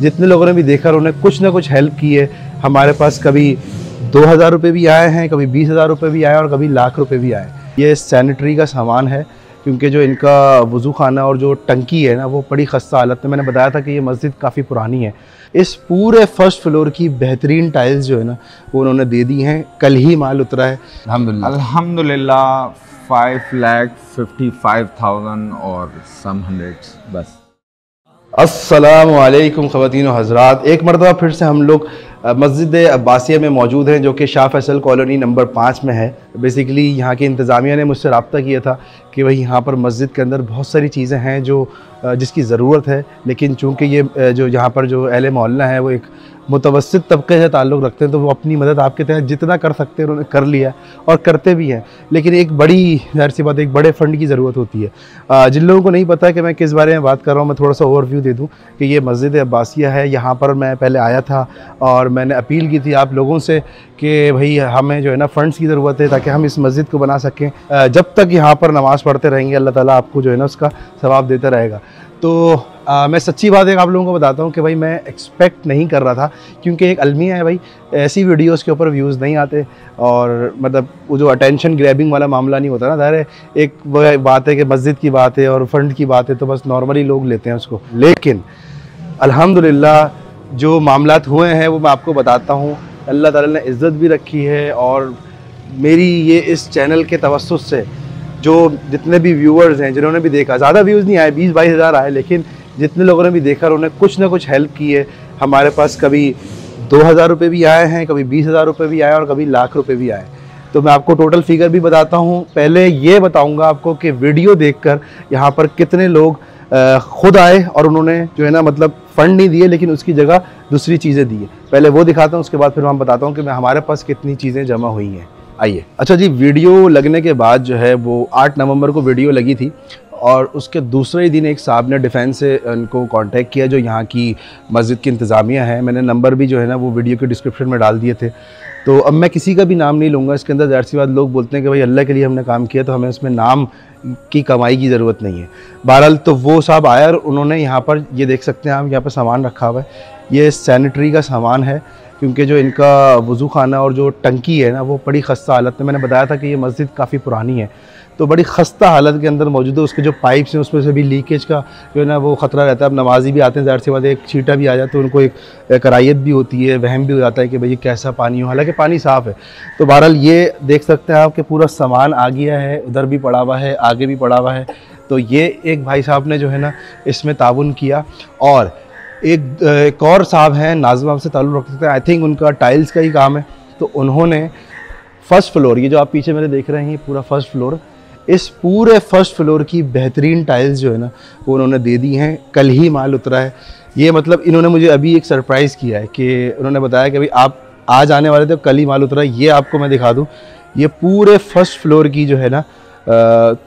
जितने लोगों ने भी देखा उन्होंने कुछ ना कुछ हेल्प की है। हमारे पास कभी 2000 रुपये भी आए हैं, कभी 20,000 रुपये भी आए और कभी लाख रुपये भी आए। ये सैनिटरी का सामान है, क्योंकि जो इनका वज़ू खाना और जो टंकी है ना वो बड़ी खस्ता हालत में। मैंने बताया था कि ये मस्जिद काफ़ी पुरानी है। इस पूरे फर्स्ट फ्लोर की बेहतरीन टाइल्स जो है ना वो उन्होंने दे दी हैं, कल ही माल उतरा है अल्हम्दुलिल्लाह। 5,55,000 और सम हंड्रेड्स बस। अस्सलाम वालेकुम ख़वातीन और हज़रात, एक मरतबा फिर से हम लोग मस्जिद अब्बासिया में मौजूद हैं जो कि शाह फैसल कॉलोनी नंबर 5 में है। बेसिकली यहाँ की इंतज़ामिया ने मुझसे रब्ता किया था कि भाई यहाँ पर मस्जिद के अंदर बहुत सारी चीज़ें हैं जो जिसकी ज़रूरत है, लेकिन चूँकि ये जो यहाँ पर जो अहले मोहल्ला है वो एक मुतवस्सित तबके से ताल्लुक़ रखते हैं, तो वो अपनी मदद आपके तहत जितना कर सकते हैं उन्होंने कर लिया और करते भी हैं। लेकिन एक बड़ी ज़ाहिर सी बात, एक बड़े फ़ंड की ज़रूरत होती है। जिन लोगों को नहीं पता कि मैं किस बारे में बात कर रहा हूँ, मैं थोड़ा सा ओवरव्यू दे दूँ कि ये मस्जिद अब्बासिया है। यहाँ पर मैं पहले आया था और मैंने अपील की थी आप लोगों से कि भाई हमें जो है ना फ़ंड्स की ज़रूरत है ताकि हम इस मस्जिद को बना सकें। जब तक यहाँ पर नमाज़ पढ़ते रहेंगे अल्लाह ताला आपको जो है ना उसका सवाब देता रहेगा। तो मैं सच्ची बात एक आप लोगों को बताता हूँ कि भाई मैं एक्सपेक्ट नहीं कर रहा था, क्योंकि एक अलमिया है भाई, ऐसी वीडियोस के ऊपर व्यूज़ नहीं आते और मतलब वो जो अटेंशन ग्रैबिंग वाला मामला नहीं होता ना। ज़ाहिर है एक वह बात है कि मस्जिद की बात है और फ़ंड की बात है तो बस नॉर्मली लोग लेते हैं उसको। लेकिन अल्हम्दुलिल्लाह जो मामलात हुए हैं वो मैं आपको बताता हूँ। अल्लाह ताला ने इज़्ज़त भी रखी है और मेरी ये इस चैनल के तवस्सुत से जो जितने भी व्यूअर्स हैं जिन्होंने भी देखा, ज़्यादा व्यूज़ नहीं आए, 20-22 हज़ार आए, लेकिन जितने लोगों ने भी देखा उन्होंने कुछ ना कुछ हेल्प की है। हमारे पास कभी 2000 रुपये भी आए हैं, कभी 20,000 रुपये भी आए और कभी लाख रुपये भी आए। तो मैं आपको टोटल फिगर भी बताता हूँ। पहले ये बताऊँगा आपको कि वीडियो देख कर यहाँ पर कितने लोग ख़ुद आए और उन्होंने जो है ना मतलब फ़ंड नहीं दिए लेकिन उसकी जगह दूसरी चीज़ें दी है। पहले वो दिखाता हूँ, उसके बाद फिर मैं बताता हूँ कि हमारे पास कितनी चीज़ें जमा हुई हैं। आइए। अच्छा जी, वीडियो लगने के बाद जो है वो 8 नवंबर को वीडियो लगी थी और उसके दूसरे ही दिन एक साहब ने डिफेंस से उनको कांटेक्ट किया जो यहाँ की मस्जिद की इंतज़ामिया है। मैंने नंबर भी जो है ना वो वीडियो के डिस्क्रिप्शन में डाल दिए थे। तो अब मैं किसी का भी नाम नहीं लूँगा इसके अंदर। ज़ाहिर सी बात लोग बोलते हैं कि भाई अल्लाह के लिए हमने काम किया तो हमें उसमें नाम की कमाई की ज़रूरत नहीं है। बहरहाल तो वो साहब आया और उन्होंने यहाँ पर ये देख सकते हैं आप, यहाँ पर सामान रखा हुआ है। ये सैनिटरी का सामान है, क्योंकि जो इनका वज़ू खाना और जो टंकी है ना वो बड़ी खस्ता हालत में। मैंने बताया था कि ये मस्जिद काफ़ी पुरानी है तो बड़ी खस्ता हालत के अंदर मौजूद है। उसके जो पाइप्स हैं उसमें से भी लीकेज का जो है ना वो ख़तरा रहता है। अब नमाजी भी आते हैं, ज़ाहिर सी बात है एक छीटा भी आ जाए तो उनको एक करायत भी होती है, वहम भी हो जाता है कि भाई कैसा पानी हो, हालांकि पानी साफ़ है। तो बहरहाल ये देख सकते हैं आप कि पूरा सामान आ गया है, उधर भी पड़ा हुआ है, आगे भी पड़ा हुआ है। तो ये एक भाई साहब ने जो है ना इसमें ताउन किया। और एक और साहब हैं नाजमा से ताल्लुक़ रखते हैं, आई थिंक उनका टाइल्स का ही काम है। तो उन्होंने फ़र्स्ट फ्लोर, ये जो आप पीछे मेरे देख रहे हैं पूरा फ़र्स्ट फ्लोर, इस पूरे फ़र्स्ट फ्लोर की बेहतरीन टाइल्स जो है ना वो उन्होंने दे दी हैं, कल ही माल उतरा है। ये मतलब इन्होंने मुझे अभी एक सरप्राइज़ किया है कि उन्होंने बताया कि भाई आप आज आने वाले थे, कल ही माल उतरा है। ये आपको मैं दिखा दूँ, ये पूरे फ़र्स्ट फ्लोर की जो है ना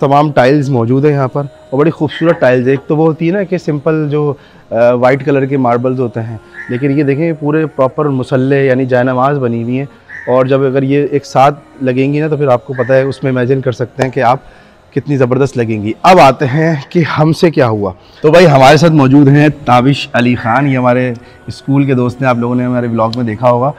तमाम टाइल्स मौजूद है यहाँ पर और बड़ी खूबसूरत टाइल्स है। एक तो वो होती है ना कि सिंपल जो वाइट कलर के मार्बल्स होते हैं, लेकिन ये देखें पूरे प्रॉपर मुसल्ले यानी जायनमाज बनी हुई हैं। और जब अगर ये एक साथ लगेंगी ना तो फिर आपको पता है, उसमें इमेजिन कर सकते हैं कि आप कितनी ज़बरदस्त लगेंगी। अब आते हैं कि हमसे क्या हुआ। तो भाई हमारे साथ मौजूद हैं ताबिश अली ख़ान, ये हमारे स्कूल के दोस्त हैं, आप लोगों ने हमारे ब्लॉग में देखा होगा।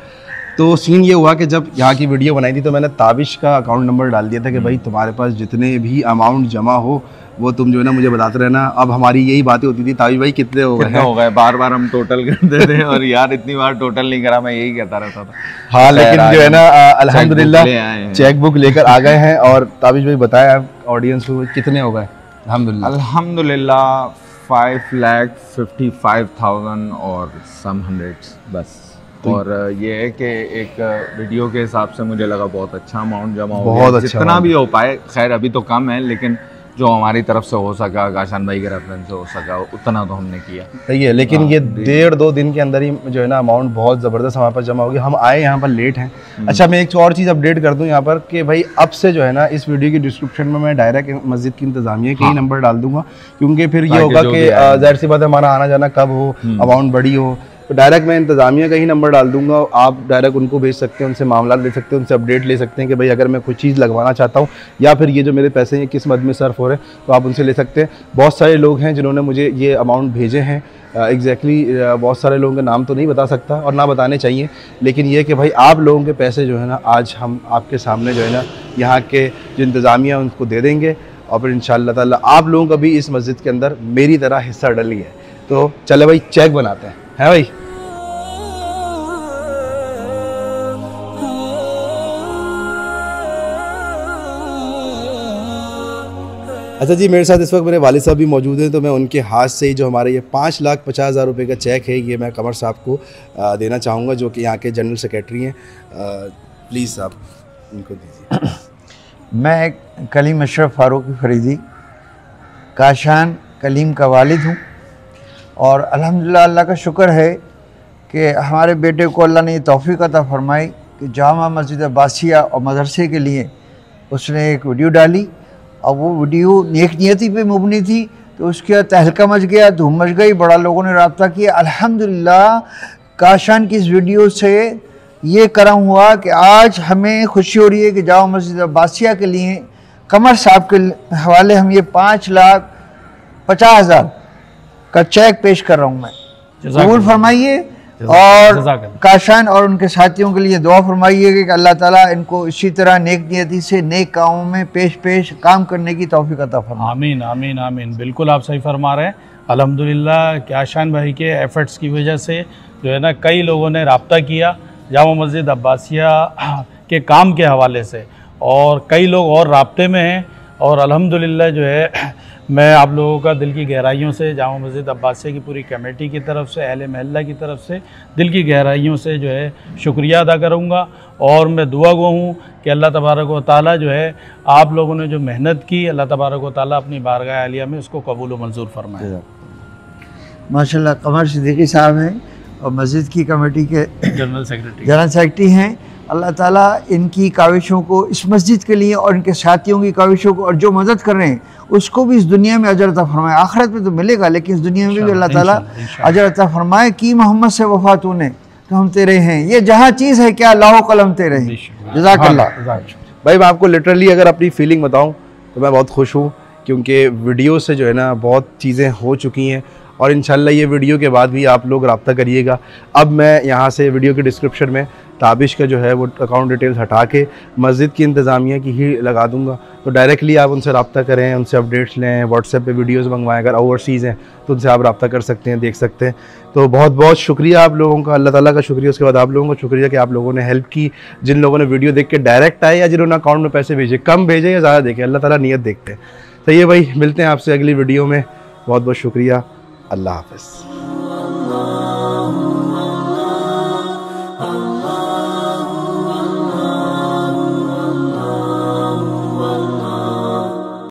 तो सीन ये हुआ कि जब यहाँ की वीडियो बनाई थी तो मैंने ताबिश का अकाउंट नंबर डाल दिया था कि भाई तुम्हारे पास जितने भी अमाउंट जमा हो वो तुम जो है ना मुझे बताते रहना। अब हमारी यही बातें होती थी, ताबिश भाई कितने हो गए, बार बार हम टोटल करते थे और यार इतनी बार टोटल नहीं करा, मैं यही कहता रहता था। हाँ लेकिन जो है ना अल्हम्दुलिल्लाह चेकबुक लेकर आ गए हैं। और ताबिश भाई बताएं आप ऑडियंस को कितने हो गए। अल्हम्दुलिल्लाह 5,55,000 और सम हंड्रेड्स बस। और ये है कि एक वीडियो के हिसाब से मुझे लगा बहुत अच्छा अमाउंट जमा हो गया, अच्छा जितना भी हो पाए। खैर अभी तो कम है, लेकिन जो हमारी तरफ से हो सका, काशान भाई के रेफरेंस से हो सका, उतना तो हमने किया। सही है, लेकिन ये 1.5-2 दिन के अंदर ही जो है ना अमाउंट बहुत ज़बरदस्त हमारे पास जमा हो गया। हम आए यहाँ पर लेट हैं। अच्छा मैं एक और चीज़ अपडेट कर दूँ यहाँ पर कि भाई अब से जो है ना इस वीडियो की डिस्क्रिप्शन में मैं डायरेक्ट मस्जिद की इंतज़ामिया के ही नंबर डाल दूँगा, क्योंकि फिर ये होगा कि ज़ाहिर सी बात है हमारा आना जाना कब हो, अमाउंट बड़ी हो, तो डायरेक्ट मैं इंतज़ामिया का ही नंबर डाल दूँगा, आप डायरेक्ट उनको भेज सकते हैं, उनसे मामला ले सकते हैं, उनसे अपडेट ले सकते हैं कि भाई अगर मैं कोई चीज़ लगवाना चाहता हूँ या फिर ये जो मेरे पैसे हैं किस मद में सर्फ हो रहे हैं, तो आप उनसे ले सकते हैं। बहुत सारे लोग हैं जिन्होंने मुझे ये अमाउंट भेजे हैं एग्जैक्टली बहुत सारे लोगों के नाम तो नहीं बता सकता और ना बताने चाहिए, लेकिन ये कि भाई आप लोगों के पैसे जो है ना आज हम आपके सामने जो है ना यहाँ के जो इंतज़ामिया उनको दे देंगे और फिर इंशाअल्लाह ताला आप लोगों का भी इस मस्जिद के अंदर मेरी तरह हिस्सा डली है। तो चले भाई चेक बनाते हैं, है भाई। अच्छा जी, मेरे साथ इस वक्त मेरे वालिद साहब भी मौजूद हैं, तो मैं उनके हाथ से ही जो हमारे ये 5,50,000 रुपये का चेक है ये मैं कमर साहब को देना चाहूँगा जो कि यहाँ के जनरल सेक्रेटरी हैं। प्लीज़ साहब इनको दीजिए। मैं कलीम अशरफ फारूकी फरीदी काशान कलीम का वालिद हूँ और अल्हम्दुलिल्लाह अल्लाह का शुक्र है कि हमारे बेटे को अल्लाह ने ये तौफीक अता फरमाई कि जामा मस्जिद अब्बासिया और मदरसे के लिए उसने एक वीडियो डाली और वो वीडियो नेक नियति पे मुबनी थी, तो उसके तहलका मच गया, धूम मच गई, बड़ा लोगों ने रब्ता किया। अल्हम्दुलिल्लाह काशान की इस वीडियो से ये करम हुआ कि आज हमें खुशी हो रही है कि जामा मस्जिद अब्बासिया के लिए कमर साहब के हवाले हम ये 5,50,000 का चेक पेश कर रहा हूँ मैं। कबूल फरमाइए और काशान और उनके साथियों के लिए दुआ फरमाइए कि अल्लाह ताला इनको इसी तरह नेक नियति से नेक कामों में पेश काम करने की तौफीक अता फरमाए। आमीन आमीन आमीन। बिल्कुल आप सही फरमा रहे हैं। अल्हम्दुलिल्लाह काशान भाई के एफर्ट्स की वजह से जो है ना कई लोगों ने रब्ता किया जामा मस्जिद अब्बासिया के काम के हवाले से और कई लोग और राब्ते में हैं और अल्हम्दुलिल्लाह जो है मैं आप लोगों का दिल की गहराइयों से जामा मस्जिद अब्बासिया की पूरी कमेटी की तरफ से अहले महल्ला की तरफ से दिल की गहराइयों से जो है शुक्रिया अदा करूँगा और मैं दुआ गो हूँ कि अल्लाह तबारक व ताला जो है आप लोगों ने जो मेहनत की अल्लाह तबारक व ताला अपनी बारगाह आलिया में उसको कबूल व मंजूर फरमाए। माशाल्लाह कमर सिद्दीकी साहब हैं और मस्जिद की कमेटी के जनरल सेक्रेटरी हैं। अल्लाह ताला इनकी काविशों को इस मस्जिद के लिए और इनके साथियों की काविशों को और जो मदद कर रहे हैं उसको भी इस दुनिया में अजर अता फरमाए। आखिरत में तो मिलेगा लेकिन इस दुनिया में भी अल्लाह ताला अजर अता फरमाए कि मोहम्मद से वफ़ा तूने तो हम तेरे हैं, ये जहाँ चीज़ है क्या लाहो कलम तेरे हैं। जज़ाकल्लाह। भाई मैं आपको लिटरली अगर अपनी फीलिंग बताऊँ तो मैं बहुत खुश हूँ क्योंकि वीडियो से जो है ना बहुत चीज़ें हो चुकी हैं और इंशाल्लाह ये वीडियो के बाद भी आप लोग रब्ता करिएगा। अब मैं यहाँ से वीडियो के डिस्क्रिप्शन में ताबिश का जो है वो अकाउंट डिटेल्स हटा के मस्जिद की इंतज़ामिया की ही लगा दूँगा, तो डायरेक्टली आप उनसे रब्ता करें, उनसे अपडेट्स लें, व्हाट्सएप पे वीडियोस मंगवाएं, अगर ओवरसीज़ हैं तो उनसे आप रब्ता कर सकते हैं, देख सकते हैं। तो बहुत बहुत शुक्रिया आप लोगों का, अल्लाह ताला का शुक्रिया, उसके बाद आप लोगों का शुक्रिया कि आप लोगों ने हेल्प की। जिन लोगों ने वीडियो देख के डायरेक्ट आए या जिन्होंने अकाउंट में पैसे भेजे, कम भेजे या ज़्यादा देखे, अल्लाह ताला नीयत देखते हैं। सही है भाई, मिलते हैं आपसे अगली वीडियो में। बहुत बहुत शुक्रिया, अल्लाह हाफ़िज़।